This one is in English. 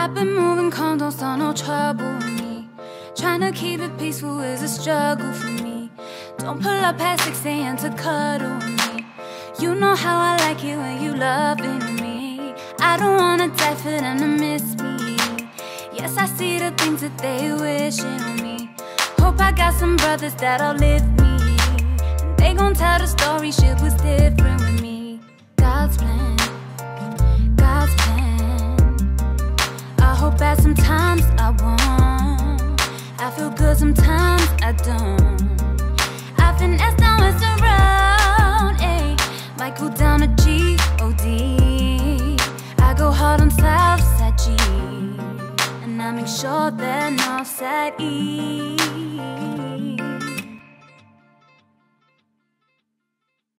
I've been moving calm, don't start no trouble with me. Trying to keep it peaceful is a struggle for me. Don't pull up past 6 a.m. to cuddle with me. You know how I like it when you loving me. I don't wanna die for them to miss me. Yes, I see the things that they wishing on me. Hope I got some brothers that outlive me. And they gon' tell the story, shit was different with me. God's plan, God's plan. I hope that sometimes I won't. I feel good sometimes I don't. I finesse down and surround, ayy. Might go down to G-O-D. I go hard on Southside G. And I make sure they're Northside E.